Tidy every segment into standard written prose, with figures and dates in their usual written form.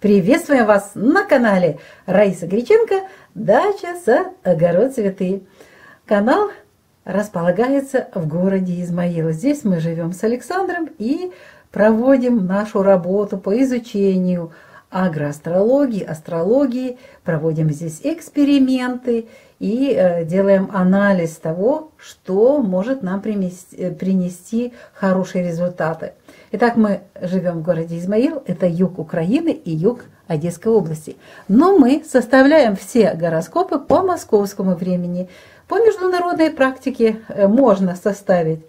Приветствуем вас на канале Раиса Горяченко, дача, сад, огород, цветы. Канал располагается в городе Измаил. Здесь мы живем с Александром и проводим нашу работу по изучению агроастрологии, астрологии. Проводим здесь эксперименты и делаем анализ того, что может нам принести хорошие результаты. Итак, мы живем в городе Измаил, это юг Украины и юг Одесской области. Но мы составляем все гороскопы по московскому времени. По международной практике можно составить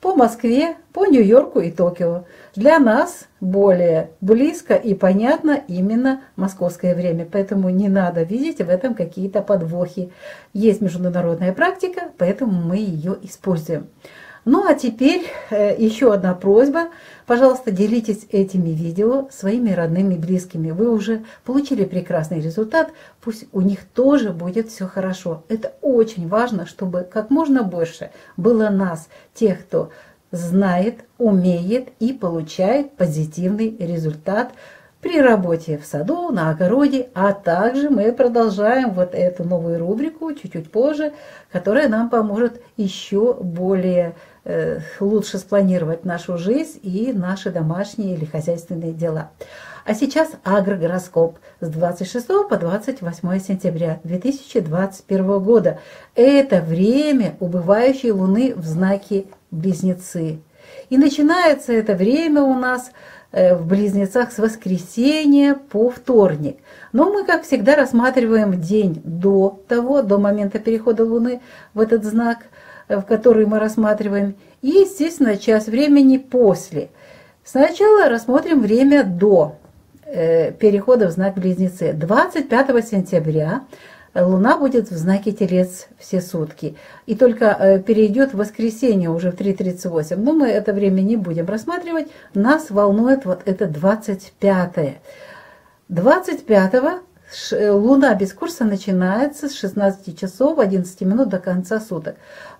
по Москве, по Нью-Йорку и Токио. Для нас более близко и понятно именно московское время, поэтому не надо видеть в этом какие-то подвохи. Есть международная практика, поэтому мы ее используем. Ну а теперь еще одна просьба. Пожалуйста, делитесь этими видео своими родными и близкими. Вы уже получили прекрасный результат, пусть у них тоже будет все хорошо. Это очень важно, чтобы как можно больше было нас, тех, кто знает, умеет и получает позитивный результат при работе в саду, на огороде, а также мы продолжаем вот эту новую рубрику чуть-чуть позже, которая нам поможет еще более лучше спланировать нашу жизнь и наши домашние или хозяйственные дела. А сейчас агрогороскоп с 26 по 28 сентября 2021 года. Это время убывающей Луны в знаке Близнецы. И начинается это время у нас в Близнецах с воскресенья по вторник. Но мы, как всегда, рассматриваем день до момента перехода Луны в этот знак, в который мы рассматриваем, и, естественно, час времени после. Сначала рассмотрим время до перехода в знак Близнецы. 25 сентября Луна будет в знаке Телец все сутки. И только перейдет в воскресенье уже в 3:38. Но мы это время не будем рассматривать. Нас волнует вот это 25-е. 25-го Луна без курса начинается с 16 часов 11 минут до конца суток.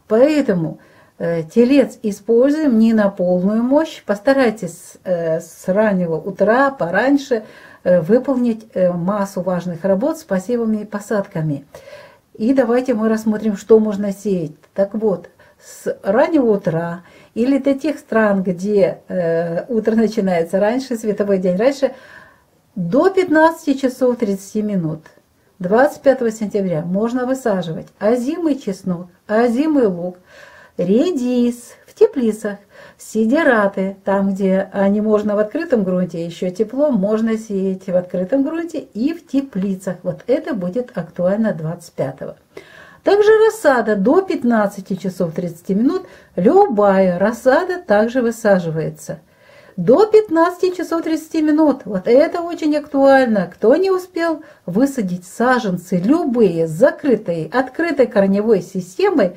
Поэтому Телец используем не на полную мощь. Постарайтесь с раннего утра пораньше выполнить массу важных работ с посевами и посадками. И давайте мы рассмотрим, что можно сеять. Так вот, с раннего утра или до тех стран, где утро начинается раньше, световой день раньше, до 15 часов 30 минут. 25 сентября можно высаживать озимый чеснок, озимый лук, редис в теплицах, сидираты, там, где они можно в открытом грунте, еще тепло, можно сеять в открытом грунте и в теплицах. Вот это будет актуально 25-го. Также рассада до 15 часов 30 минут. Любая рассада также высаживается. До 15 часов 30 минут. Вот это очень актуально. Кто не успел высадить саженцы, любые, закрытые, открытой корневой системой,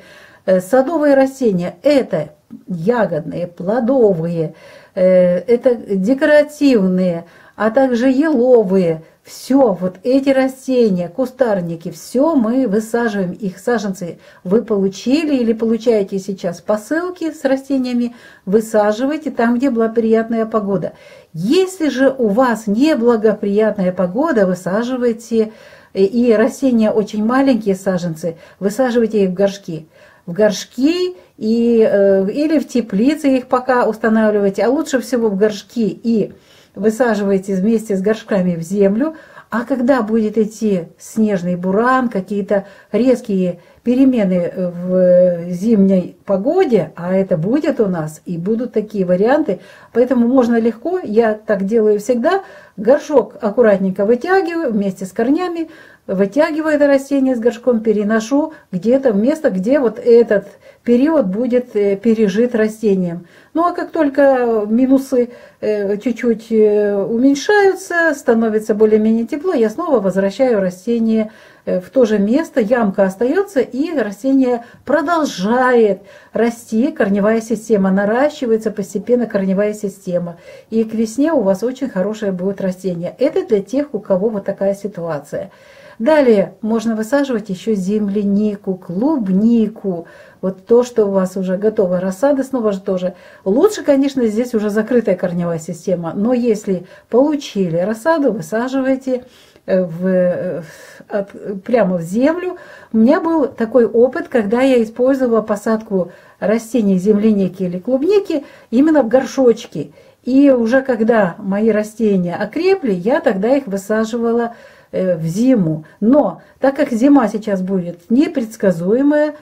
садовые растения – это ягодные, плодовые, это декоративные, а также еловые. Все вот эти растения, кустарники, все мы высаживаем, их саженцы. Вы получили или получаете сейчас посылки с растениями, высаживайте там, где благоприятная погода. Если же у вас неблагоприятная погода, высаживайте, и растения очень маленькие саженцы, высаживайте их в горшки. В горшки или в теплицы их пока устанавливаете, а лучше всего в горшки и высаживаете вместе с горшками в землю. А когда будет идти снежный буран, какие-то резкие перемены в зимней погоде, а это будет у нас, и будут такие варианты, поэтому можно легко, я так делаю всегда, горшок аккуратненько вытягиваю вместе с корнями, вытягиваю это растение с горшком, переношу где-то в место, где вот этот период будет пережит растением. Ну а как только минусы чуть-чуть уменьшаются, становится более-менее тепло, я снова возвращаю растение в то же место, ямка остается, и растение продолжает расти, корневая система наращивается, постепенно корневая система. И к весне у вас очень хорошее будет растение. Это для тех, у кого вот такая ситуация. Далее можно высаживать еще землянику, клубнику. Вот то, что у вас уже готовы рассады, снова же тоже. Лучше, конечно, здесь уже закрытая корневая система. Но если получили рассаду, высаживаете прямо в землю. У меня был такой опыт, когда я использовала посадку растений земляники или клубники именно в горшочке. И уже когда мои растения окрепли, я тогда их высаживала в зиму. Но так как зима сейчас будет непредсказуемая,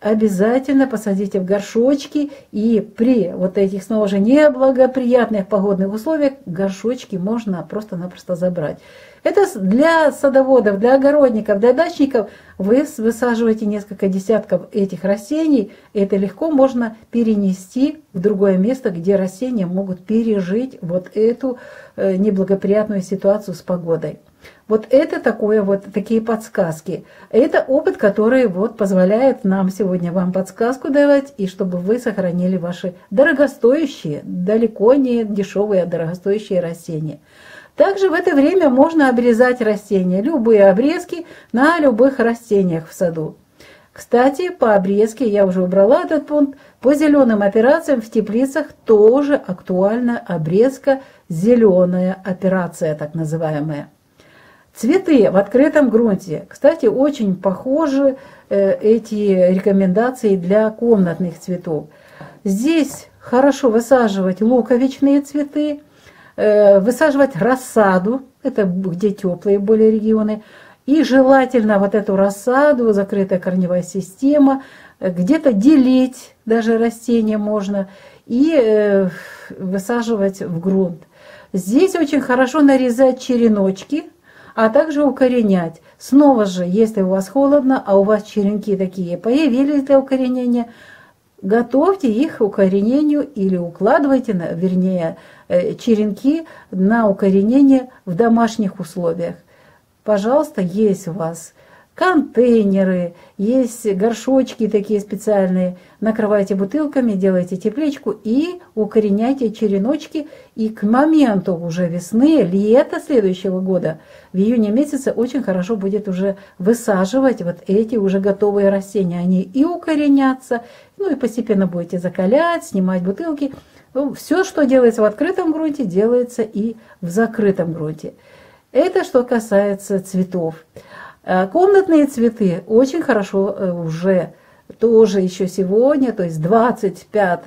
обязательно посадите в горшочки, и при вот этих, снова же, неблагоприятных погодных условиях горшочки можно просто-напросто забрать. Это для садоводов, для огородников, для дачников. Вы высаживаете несколько десятков этих растений, и это легко можно перенести в другое место, где растения могут пережить вот эту неблагоприятную ситуацию с погодой. Вот это такие подсказки. Это опыт, который позволяет нам сегодня вам подсказку давать, и чтобы вы сохранили ваши дорогостоящие, далеко не дешевые, а дорогостоящие растения. Также в это время можно обрезать растения, любые обрезки на любых растениях в саду. Кстати, по обрезке я уже убрала этот пункт. По зеленым операциям в теплицах тоже актуальна обрезка, зеленая операция так называемая. Цветы в открытом грунте. Кстати, очень похожи эти рекомендации для комнатных цветов. Здесь хорошо высаживать луковичные цветы, высаживать рассаду, это где теплые более регионы, и желательно вот эту рассаду, закрытая корневая система, где-то делить даже растения можно и высаживать в грунт. Здесь очень хорошо нарезать череночки, а также укоренять. Снова же, если у вас холодно, а у вас черенки такие появились для укоренения, готовьте их к укоренению или укладывайте, вернее, черенки на укоренение в домашних условиях. Пожалуйста, есть у вас контейнеры, есть горшочки такие специальные. Накрывайте бутылками, делайте тепличку и укореняйте череночки. И к моменту уже весны, лета следующего года, в июне месяце очень хорошо будет уже высаживать вот эти уже готовые растения. Они и укоренятся, ну и постепенно будете закалять, снимать бутылки. Ну, все, что делается в открытом грунте, делается и в закрытом грунте. Это что касается цветов. Комнатные цветы очень хорошо уже тоже еще сегодня, то есть 25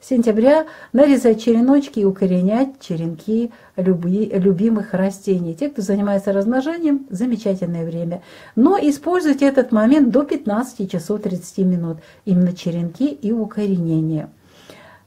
сентября, нарезать череночки и укоренять черенки любимых растений. Те, кто занимается размножением, замечательное время. Но используйте этот момент до 15 часов 30 минут. Именно черенки и укоренение.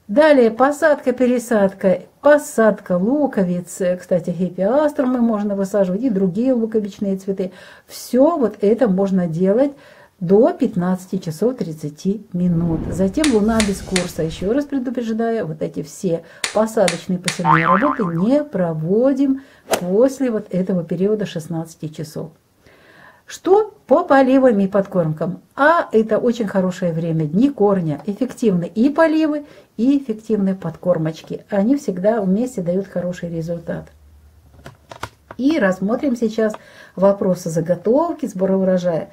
Далее посадка-пересадка. Посадка луковиц, кстати, гиппеаструмы можно высаживать и другие луковичные цветы. Все вот это можно делать до 15 часов 30 минут. Затем луна без курса. Еще раз предупреждаю, вот эти все посадочные посевные работы не проводим после вот этого периода 16 часов. Что по поливам и подкормкам? А это очень хорошее время, дни корня. Эффективны и поливы, и эффективны подкормочки. Они всегда вместе дают хороший результат. И рассмотрим сейчас вопросы заготовки, сбора урожая.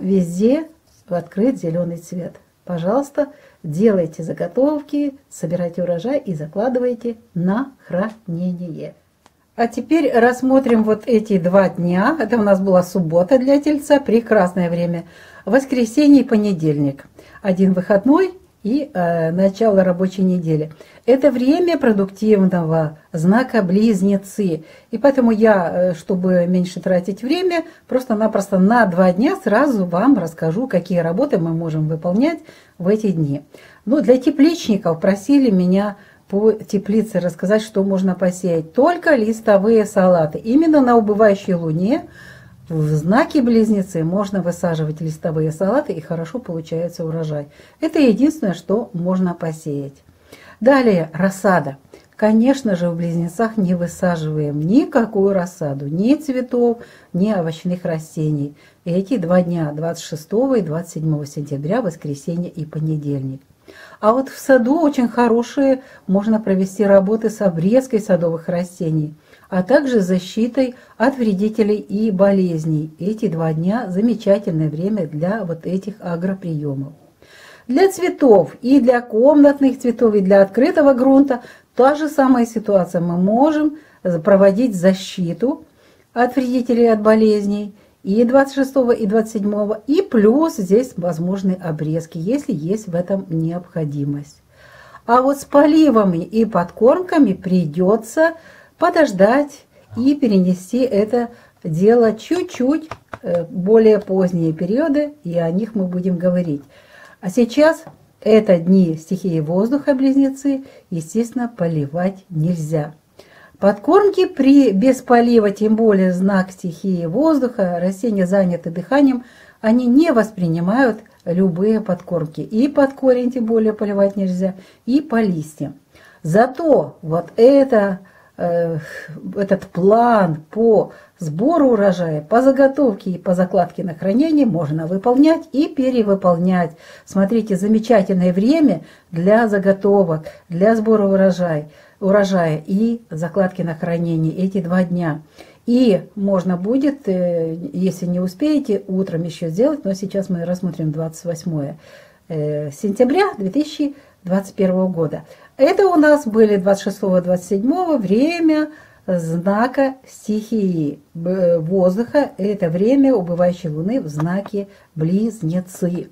Везде открыт зеленый цвет. Пожалуйста, делайте заготовки, собирайте урожай и закладывайте на хранение. А теперь рассмотрим вот эти 2 дня. Это у нас была суббота для Тельца, прекрасное время. Воскресенье и понедельник. Один выходной и начало рабочей недели. Это время продуктивного знака Близнецы. И поэтому я, чтобы меньше тратить время, просто-напросто на 2 дня сразу вам расскажу, какие работы мы можем выполнять в эти дни. Но для тепличников просили меня по теплице рассказать, что можно посеять. Только листовые салаты. Именно на убывающей луне в знаке Близнецы можно высаживать листовые салаты, и хорошо получается урожай. Это единственное, что можно посеять. Далее рассада. Конечно же, в Близнецах не высаживаем никакую рассаду, ни цветов, ни овощных растений. Эти 2 дня, 26 и 27 сентября, воскресенье и понедельник. А вот в саду очень хорошие можно провести работы с обрезкой садовых растений, а также защитой от вредителей и болезней. Эти 2 дня замечательное время для вот этих агроприемов. Для цветов, и для комнатных цветов, и для открытого грунта та же самая ситуация. Мы можем проводить защиту от вредителей, от болезней и 26, и 27, и плюс здесь возможны обрезки, если есть в этом необходимость. А вот с поливами и подкормками придется подождать и перенести это дело чуть-чуть более поздние периоды, и о них мы будем говорить. А сейчас это дни стихии воздуха, близнецы, естественно, поливать нельзя. Подкормки без полива, тем более знак стихии воздуха, растения заняты дыханием, они не воспринимают любые подкормки. И под корень тем более поливать нельзя, и по листьям. Зато вот этот план по сбору урожая, по заготовке и по закладке на хранение можно выполнять и перевыполнять. Смотрите, замечательное время для заготовок, для сбора урожая и закладки на хранение, эти 2 дня. И можно будет, если не успеете, утром еще сделать, но сейчас мы рассмотрим 28 сентября 2021 года. Это у нас были 26-27 время знака стихии воздуха. Это время убывающей Луны в знаке Близнецы.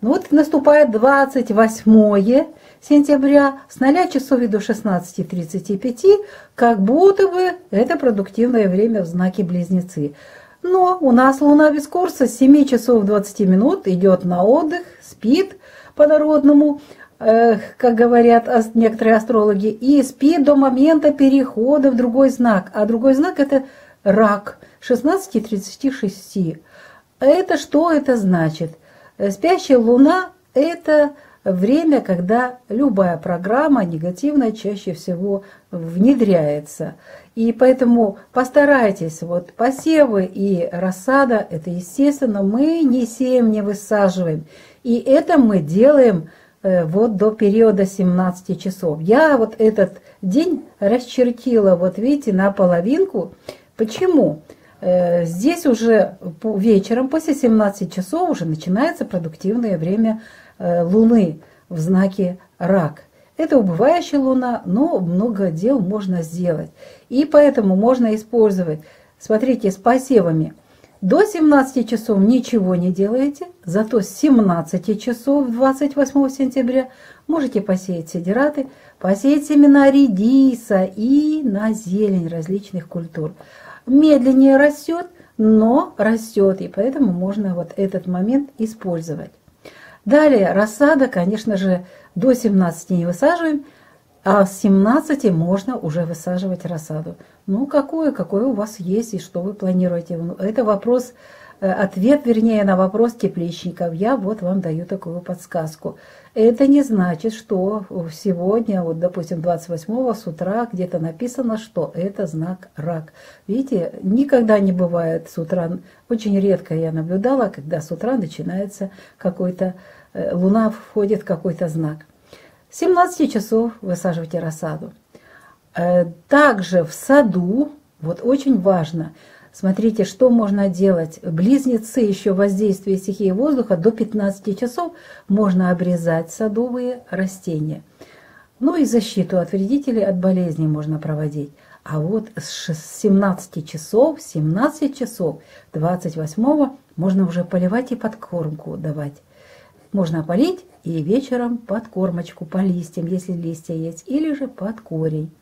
Ну вот наступает 28 сентября с 0 часов и до 16:35, как будто бы это продуктивное время в знаке Близнецы. Но у нас Луна без курса с 7 часов 20 минут идет на отдых, спит по-народному, как говорят некоторые астрологи, и спит до момента перехода в другой знак. А другой знак — это рак, 16:36. Это что это значит? Спящая Луна – это время, когда любая программа негативная чаще всего внедряется. И поэтому постарайтесь, вот посевы и рассада – это естественно, мы не сеем, не высаживаем. И это мы делаем вот до периода 17 часов. Я вот этот день расчертила, вот видите, на половинку. Почему? Здесь уже вечером, после 17 часов, уже начинается продуктивное время Луны в знаке Рак. Это убывающая Луна, но много дел можно сделать. И поэтому можно использовать, смотрите, с посевами. До 17 часов ничего не делаете, зато с 17 часов 28 сентября можете посеять сидираты, посеять семена редиса и на зелень различных культур. Медленнее растет, но растет, и поэтому можно вот этот момент использовать. Далее рассада, конечно же, до 17 не высаживаем, а с 17 можно уже высаживать рассаду. Ну, какое у вас есть и что вы планируете? Это вопрос, ответ, вернее, на вопрос тепличников. Я вот вам даю такую подсказку. Это не значит, что сегодня, вот, допустим, 28 с утра где-то написано, что это знак Рак. Видите, никогда не бывает с утра, очень редко я наблюдала, когда с утра начинается какой-то, Луна входит в какой-то знак. 17 часов высаживайте рассаду. Также в саду, вот очень важно, смотрите, что можно делать. Близнецы еще воздействие стихии воздуха, до 15 часов можно обрезать садовые растения. Ну и защиту от вредителей, от болезней можно проводить. А вот с 17 часов 28 можно уже поливать и подкормку давать. Можно полить и вечером подкормочку по листьям, если листья есть, или же под корень.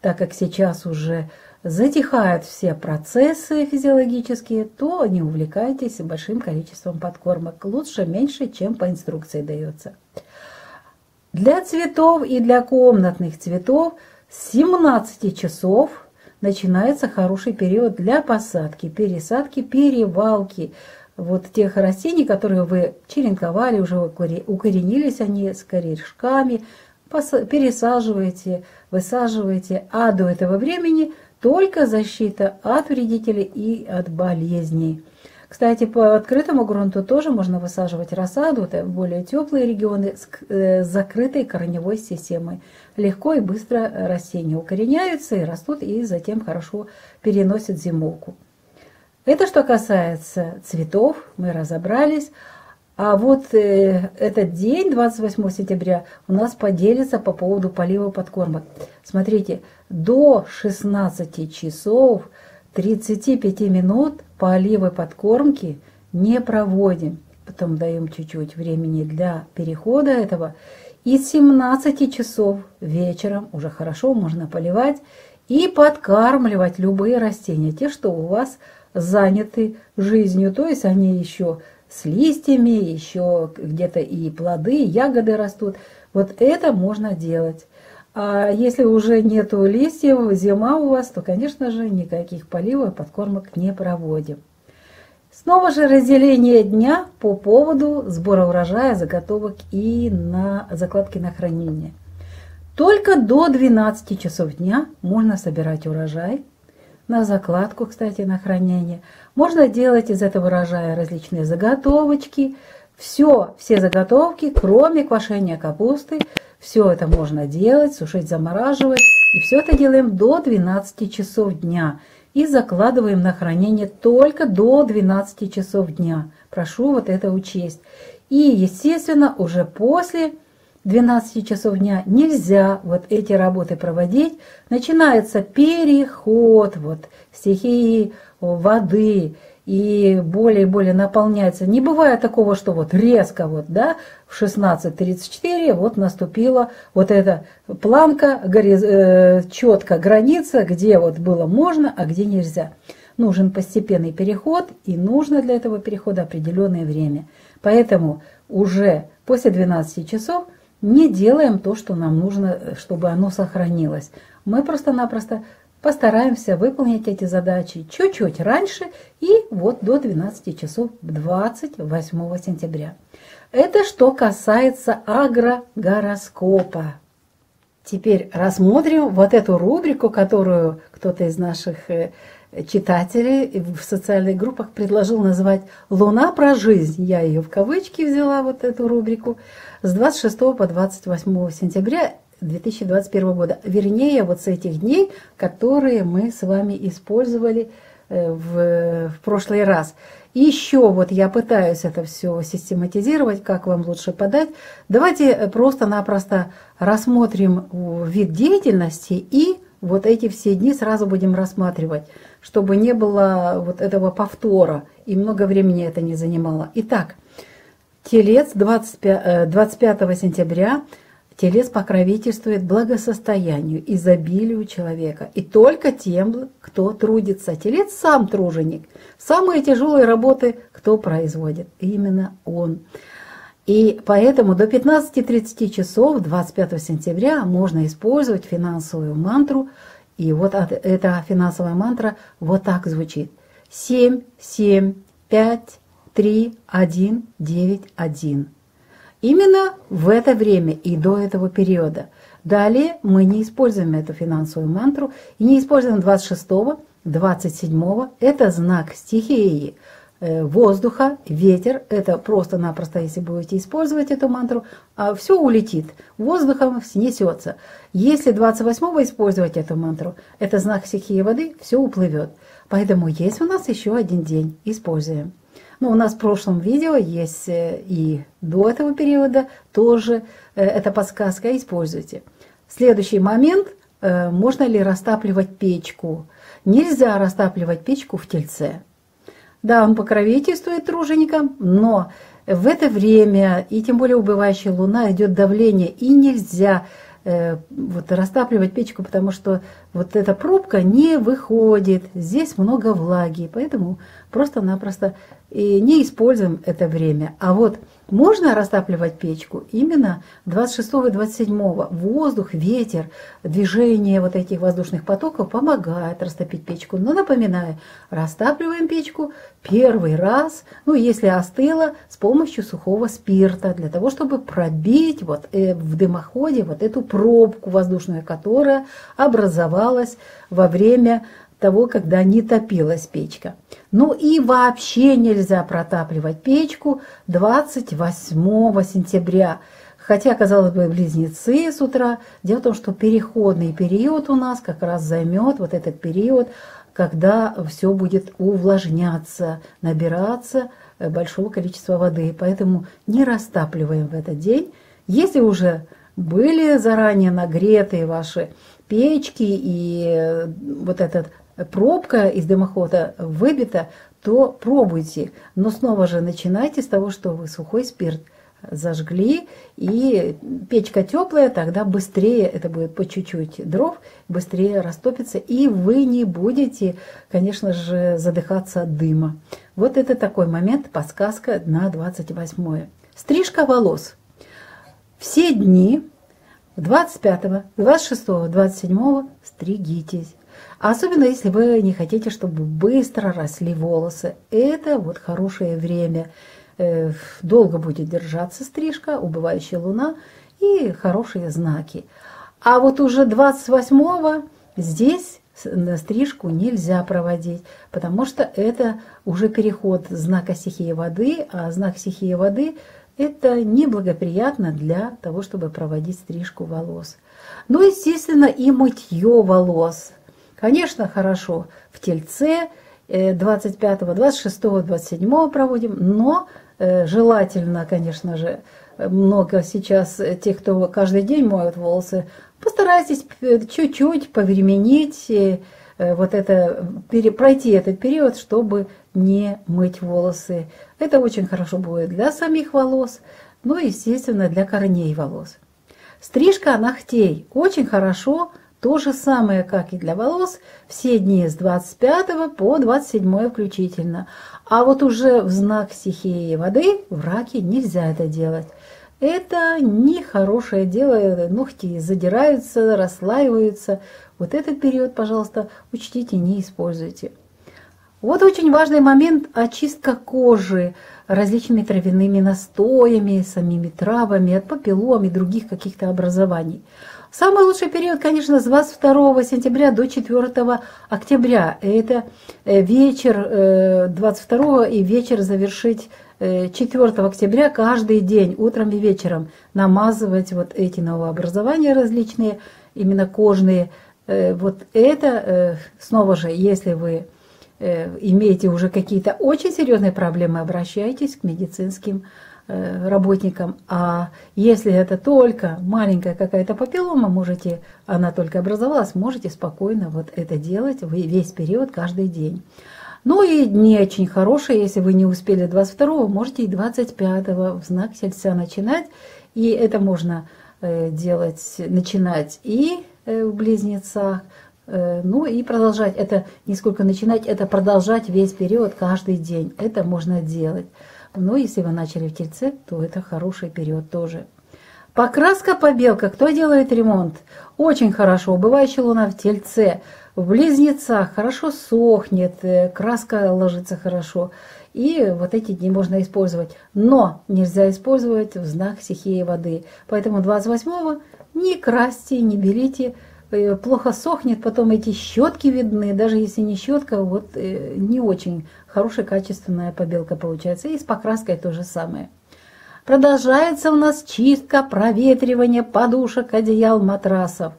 Так как сейчас уже затихают все процессы физиологические, то не увлекайтесь большим количеством подкормок. Лучше меньше, чем по инструкции дается. Для цветов и для комнатных цветов с 17 часов начинается хороший период для посадки, пересадки, перевалки. Вот тех растений, которые вы черенковали, уже укоренились они с корешками, пересаживаете, высаживаете, а до этого времени только защита от вредителей и от болезней. Кстати, по открытому грунту тоже можно высаживать рассаду, это более теплые регионы с закрытой корневой системой. Легко и быстро растения укореняются и растут, и затем хорошо переносят зимовку. Это что касается цветов, мы разобрались. А вот этот день, 28 сентября, у нас поделится по поводу полива подкорма. Смотрите, до 16 часов 35 минут поливы подкормки не проводим. Потом даем чуть-чуть времени для перехода этого. И с 17 часов вечером уже хорошо можно поливать и подкармливать любые растения, те, что у вас заняты жизнью, то есть они еще с листьями, еще где-то и плоды, и ягоды растут. Вот это можно делать. А если уже нету листьев, зима у вас, то, конечно же, никаких поливов и подкормок не проводим. Снова же разделение дня по поводу сбора урожая, заготовок и на закладки на хранение. Только до 12 часов дня можно собирать урожай. На закладку, кстати, на хранение. Можно делать из этого урожая различные заготовочки. Все заготовки, кроме квашения капусты, все это можно делать, сушить, замораживать. И все это делаем до 12 часов дня. И закладываем на хранение только до 12 часов дня. Прошу вот это учесть. И, естественно, уже после 12 часов дня нельзя вот эти работы проводить. Начинается переход вот стихии воды и более наполняется. Не бывает такого, что вот резко вот, да, в 16:34 вот наступила вот эта планка, четко граница, где вот было можно, а где нельзя. Нужен постепенный переход, и нужно для этого перехода определенное время. Поэтому уже после 12 часов не делаем то, что нам нужно, чтобы оно сохранилось. Мы просто-напросто постараемся выполнить эти задачи чуть-чуть раньше и вот до 12 часов 28 сентября. Это что касается агрогороскопа. Теперь рассмотрим вот эту рубрику, которую кто-то из наших читателей в социальных группах предложил назвать «Луна про жизнь». Я ее в кавычки взяла, вот эту рубрику, с 26 по 28 сентября 2021 года. Вернее, вот с этих дней, которые мы с вами использовали в прошлый раз. Еще вот я пытаюсь это все систематизировать, как вам лучше подать. Давайте просто-напросто рассмотрим вид деятельности и вот эти все дни сразу будем рассматривать, чтобы не было вот этого повтора, и много времени это не занимало. Итак, Телец, 25 сентября, Телец покровительствует благосостоянию, изобилию человека. И только тем, кто трудится. Телец сам труженик. Самые тяжелые работы кто производит? Именно он. И поэтому до 15:30 часов 25 сентября можно использовать финансовую мантру. И вот эта финансовая мантра вот так звучит. 7, 7, 5, 3, 1, 9, 1. Именно в это время и до этого периода. Далее мы не используем эту финансовую мантру и не используем 26-го, 27-го. Это знак стихии. Воздуха, ветер, это просто-напросто, если будете использовать эту мантру, все улетит, воздухом снесется. Если 28-го использовать эту мантру, это знак стихии воды, все уплывет. Поэтому есть у нас еще один день, используем. Но у нас в прошлом видео есть и до этого периода, тоже эта подсказка, используйте. Следующий момент, можно ли растапливать печку? Нельзя растапливать печку в Тельце. Да, он покровительствует труженикам, но в это время, и тем более убывающая луна, идет давление, и нельзя вот растапливать печку, потому что вот эта пробка не выходит, здесь много влаги, поэтому просто-напросто и не используем это время. А вот можно растапливать печку именно 26 и 27. Воздух, ветер, движение вот этих воздушных потоков помогает растопить печку. Но напоминаю, растапливаем печку первый раз, ну если остыла, с помощью сухого спирта, для того, чтобы пробить вот в дымоходе вот эту пробку воздушную, которая образовалась во время того, когда не топилась печка. Ну и вообще нельзя протапливать печку 28 сентября. Хотя, казалось бы, близнецы с утра. Дело в том, что переходный период у нас как раз займет вот этот период когда все будет увлажняться, набираться большого количества воды. Поэтому не растапливаем в этот день. Если уже были заранее нагреты ваши печки и вот эта пробка из дымохода выбита, то пробуйте. Но снова же начинайте с того, что вы сухой спирт зажгли, и печка теплая, тогда быстрее, это будет по чуть-чуть дров, быстрее растопится, и вы не будете, конечно же, задыхаться от дыма. Вот это такой момент, подсказка на 28-е. Стрижка волос. Все дни 25, 26, 27 стригитесь. Особенно, если вы не хотите, чтобы быстро росли волосы. Это вот хорошее время. Долго будет держаться стрижка, убывающая луна и хорошие знаки. А вот уже 28-го здесь стрижку нельзя проводить, потому что это уже переход знака стихии воды, а знак стихии воды – это неблагоприятно для того, чтобы проводить стрижку волос. Ну, естественно, и мытье волос. Конечно, хорошо в Тельце 25, 26, 27 проводим, но желательно, конечно же, много сейчас тех, кто каждый день моет волосы, постарайтесь чуть-чуть повременить, вот это, пройти этот период, чтобы не мыть волосы. Это очень хорошо будет для самих волос, ну и, естественно, для корней волос. Стрижка ногтей очень хорошо. То же самое, как и для волос, все дни с 25 по 27 включительно. А вот уже в знак стихии воды в раке нельзя это делать. Это нехорошее дело, ногти задираются, расслаиваются. Вот этот период, пожалуйста, учтите, не используйте. Вот очень важный момент – очистка кожи различными травяными настоями, самими травами, от папиллом и других каких-то образований. Самый лучший период, конечно, с 22 сентября до 4 октября. Это вечер 22 и вечер завершить 4 октября каждый день, утром и вечером, намазывать вот эти новообразования различные, именно кожные. Вот это, снова же, если вы имеете уже какие-то очень серьезные проблемы, обращайтесь к медицинским работникам, а если это только маленькая какая-то папиллома, можете, она только образовалась, можете спокойно вот это делать весь период, каждый день. Ну и дни очень хорошие, если вы не успели 22-го, можете и 25-го в знак Тельца начинать, и это можно делать, начинать и в Близнецах, ну и продолжать, это не сколько начинать, это продолжать весь период, каждый день, это можно делать. Но если вы начали в Тельце, то это хороший период тоже. Покраска, побелка. Кто делает ремонт? Очень хорошо. Убывающая луна в Тельце. В Близнецах хорошо сохнет, краска ложится хорошо. И вот эти дни можно использовать. Но нельзя использовать в знак стихии воды. Поэтому 28-го не красьте, не белите. Плохо сохнет, потом эти щетки видны, даже если не щетка, вот не очень хорошая качественная побелка получается. И с покраской то же самое. Продолжается у нас чистка, проветривание подушек, одеял, матрасов.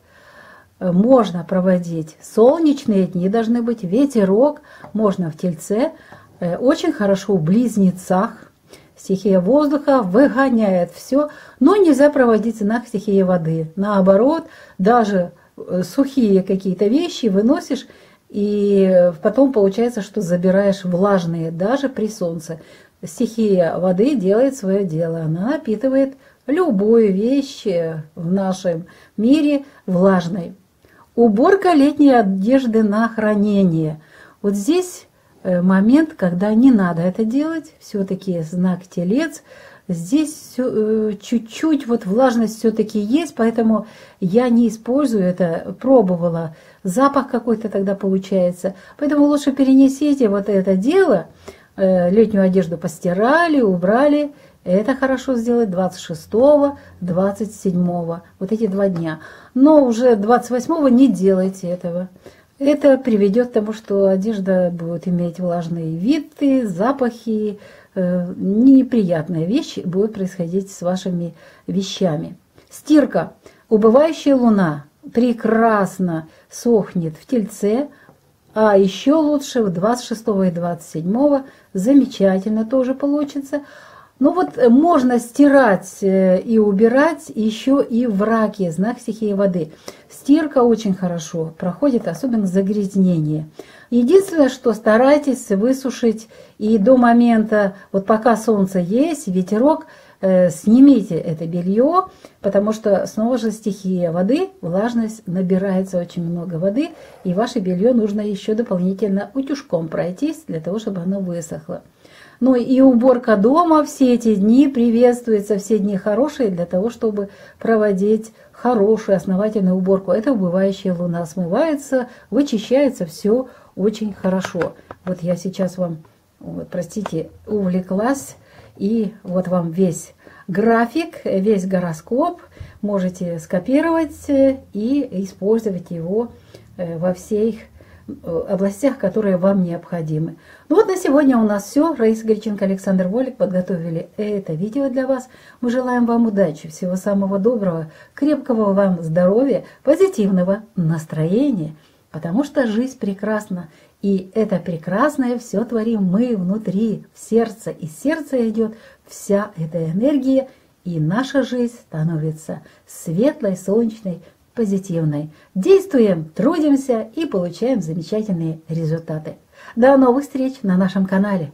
Можно проводить солнечные дни, должны быть ветерок, можно в Тельце, очень хорошо в Близнецах. Стихия воздуха выгоняет все, но нельзя проводить знак стихии воды. Наоборот, даже сухие какие-то вещи выносишь, и потом получается, что забираешь влажные, даже при солнце. Стихия воды делает свое дело, она напитывает любую вещь в нашем мире влажной. Уборка летней одежды на хранение. Вот здесь момент, когда не надо это делать, все-таки знак Телец. Здесь чуть-чуть вот влажность все-таки есть, поэтому я не использую это, пробовала. Запах какой-то тогда получается. Поэтому лучше перенесите вот это дело. Летнюю одежду постирали, убрали. Это хорошо сделать 26-го, 27-го. Вот эти два дня. Но уже 28-го не делайте этого. Это приведет к тому, что одежда будет иметь влажные виды, запахи. Неприятные вещи будут происходить с вашими вещами. Стирка. Убывающая луна прекрасно сохнет в Тельце, А еще лучше в 26 и 27 замечательно тоже получится. Ну вот можно стирать и убирать еще и в раке, знак стихии воды. Стирка очень хорошо проходит, особенно загрязнение. Единственное, что старайтесь высушить и до момента, вот пока солнце есть, ветерок, снимите это белье, потому что снова же стихия воды, влажность, набирается очень много воды, и ваше белье нужно еще дополнительно утюжком пройтись, для того, чтобы оно высохло. Ну и уборка дома все эти дни приветствуется, все дни хорошие, для того, чтобы проводить хорошую основательную уборку. Это убывающая луна, смывается, вычищается, все очень хорошо. Вот я сейчас вам, вот, простите, увлеклась, и вот вам весь график, весь гороскоп. Можете скопировать и использовать его во всех областях, которые вам необходимы. Ну вот на сегодня у нас все. Раиса Горяченко, Александр Волик подготовили это видео для вас. Мы желаем вам удачи, всего самого доброго, крепкого вам здоровья, позитивного настроения, потому что жизнь прекрасна. И это прекрасное все творим мы внутри, в сердце. Из сердца идет вся эта энергия, и наша жизнь становится светлой, солнечной, позитивной. Действуем, трудимся и получаем замечательные результаты. До новых встреч на нашем канале!